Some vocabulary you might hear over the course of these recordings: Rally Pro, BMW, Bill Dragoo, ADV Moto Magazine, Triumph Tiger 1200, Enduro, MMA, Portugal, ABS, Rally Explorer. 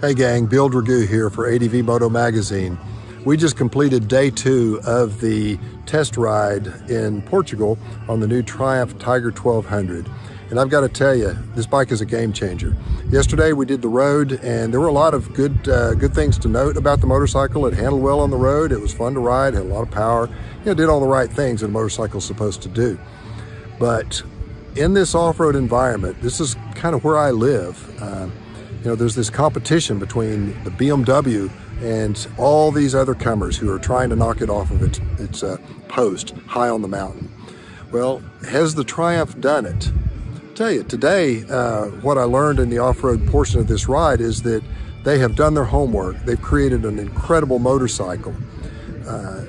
Hey gang, Bill Dragoo here for ADV Moto Magazine. We just completed day two of the test ride in Portugal on the new Triumph Tiger 1200. And I've got to tell you, this bike is a game changer. Yesterday we did the road and there were a lot of good things to note about the motorcycle. It handled well on the road, it was fun to ride, had a lot of power, you know, did all the right things that a motorcycle's supposed to do. But in this off-road environment, this is kind of where I live. You know, there's this competition between the BMW and all these other comers who are trying to knock it off of its post high on the mountain. Well, has the Triumph done it? I'll tell you, today what I learned in the off-road portion of this ride is that they have done their homework. They've created an incredible motorcycle.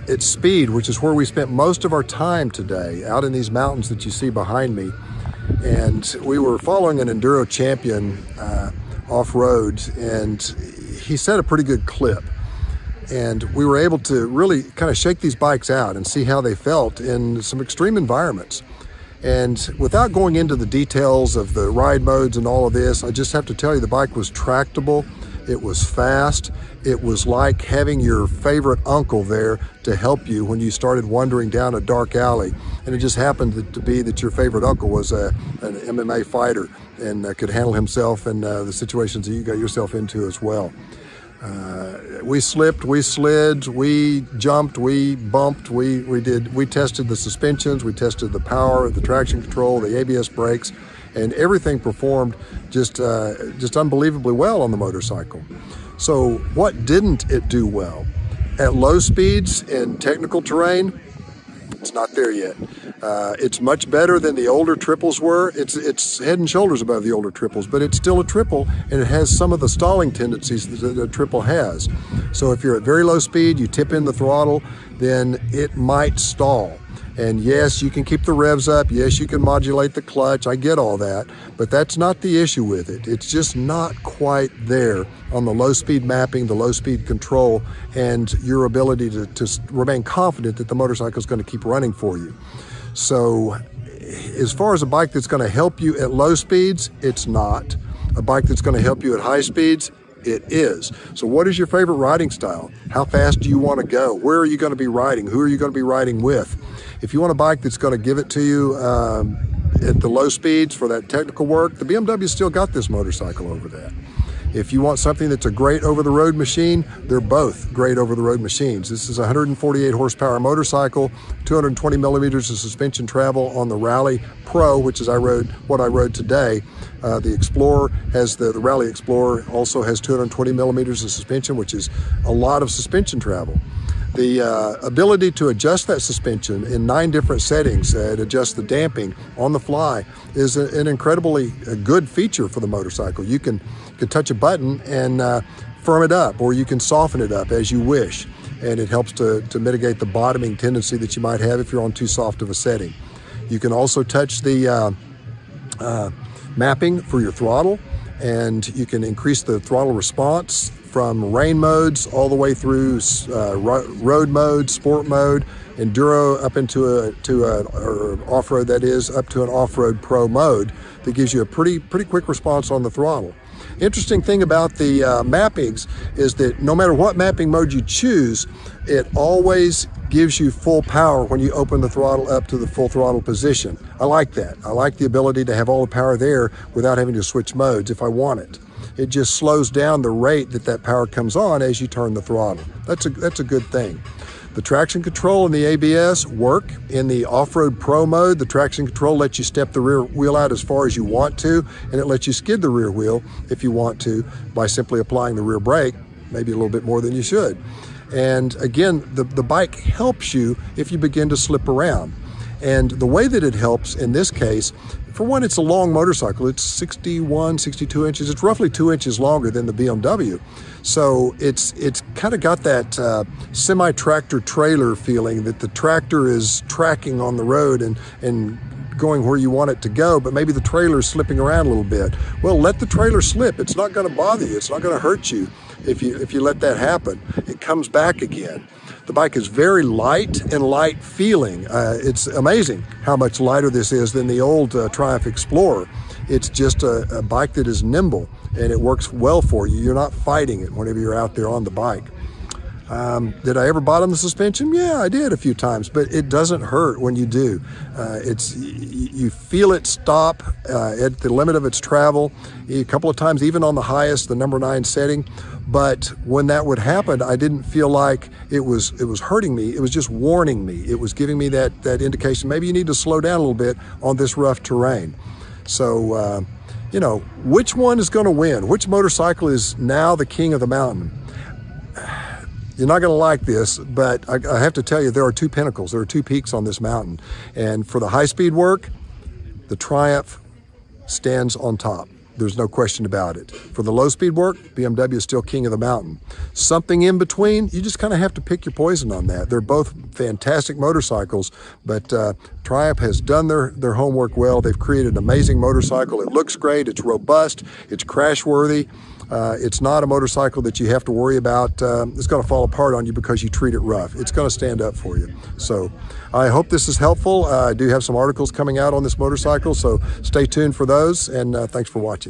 Its speed, which is where we spent most of our time today, out in these mountains that you see behind me, and we were following an Enduro champion off-road, and he set a pretty good clip, and we were able to really kind of shake these bikes out and see how they felt in some extreme environments. And without going into the details of the ride modes and all of this, I just have to tell you the bike was tractable, it was fast, it was like having your favorite uncle there to help you when you started wandering down a dark alley, and it just happened to be that your favorite uncle was an MMA fighter and could handle himself and the situations that you got yourself into as well. We slipped, we slid, we jumped, we bumped, we tested the suspensions, we tested the power, the traction control, the ABS brakes, and everything performed just unbelievably well on the motorcycle. So what didn't it do well? At low speeds in technical terrain, it's not there yet. It's much better than the older triples were. It's head and shoulders above the older triples, but it's still a triple, and it has some of the stalling tendencies that a triple has. So if you're at very low speed, you tip in the throttle, then it might stall. And yes, you can keep the revs up. Yes, you can modulate the clutch. I get all that, but that's not the issue with it. It's just not quite there on the low speed mapping, the low speed control, and your ability to remain confident that the motorcycle is going to keep running for you. So as far as a bike that's going to help you at low speeds, it's not. A bike that's going to help you at high speeds, it is. So what is your favorite riding style? How fast do you want to go? Where are you going to be riding? Who are you going to be riding with? If you want a bike that's going to give it to you at the low speeds for that technical work, the BMW's still got this motorcycle over that. If you want something that's a great over-the-road machine, they're both great over-the-road machines. This is a 148 horsepower motorcycle, 220 millimeters of suspension travel on the Rally Pro, which is what I rode today. The Explorer has the Rally Explorer also has 220 millimeters of suspension, which is a lot of suspension travel. The ability to adjust that suspension in 9 different settings and adjust the damping on the fly is an incredibly good feature for the motorcycle. You can touch a button and firm it up, or you can soften it up as you wish, and it helps to mitigate the bottoming tendency that you might have if you're on too soft of a setting. You can also touch the mapping for your throttle, and you can increase the throttle response from rain modes all the way through road mode, sport mode, enduro, up into off-road, that is, up to an off-road pro mode that gives you a pretty quick response on the throttle. Interesting thing about the mappings is that no matter what mapping mode you choose, it always gives you full power when you open the throttle up to the full throttle position. I like that. I like the ability to have all the power there without having to switch modes if I want it. It just slows down the rate that power comes on as you turn the throttle. That's a good thing. The traction control and the ABS work in the off-road pro mode. The traction control lets you step the rear wheel out as far as you want to, and it lets you skid the rear wheel if you want to by simply applying the rear brake, maybe a little bit more than you should. And again, the bike helps you if you begin to slip around. And the way that it helps in this case, for one, it's a long motorcycle. It's 61, 62 inches. It's roughly 2 inches longer than the BMW. So it's kind of got that semi-tractor trailer feeling, that the tractor is tracking on the road and going where you want it to go, but maybe the trailer's slipping around a little bit. Well, let the trailer slip. It's not gonna bother you. It's not gonna hurt you if you let that happen. It comes back again. The bike is very light and light feeling. It's amazing how much lighter this is than the old Triumph Explorer. It's just a bike that is nimble. and it works well for you. You're not fighting it whenever you're out there on the bike. Did I ever bottom the suspension? Yeah, I did a few times, but it doesn't hurt when you do. You feel it stop at the limit of its travel a couple of times, even on the highest, the number 9 setting. But when that would happen, I didn't feel like it was hurting me. It was just warning me. It was giving me that indication, maybe you need to slow down a little bit on this rough terrain. So, you know, which one is going to win? Which motorcycle is now the king of the mountain? You're not going to like this, but I have to tell you, there are two pinnacles. There are two peaks on this mountain. And for the high-speed work, the Triumph stands on top. There's no question about it. For the low-speed work, BMW is still king of the mountain. Something in between, you just kind of have to pick your poison on that. They're both fantastic motorcycles, but Triumph has done their homework well. They've created an amazing motorcycle. It looks great. It's robust. It's crash-worthy. It's not a motorcycle that you have to worry about. It's going to fall apart on you because you treat it rough. It's going to stand up for you. So I hope this is helpful. I do have some articles coming out on this motorcycle, so stay tuned for those, and thanks for watching.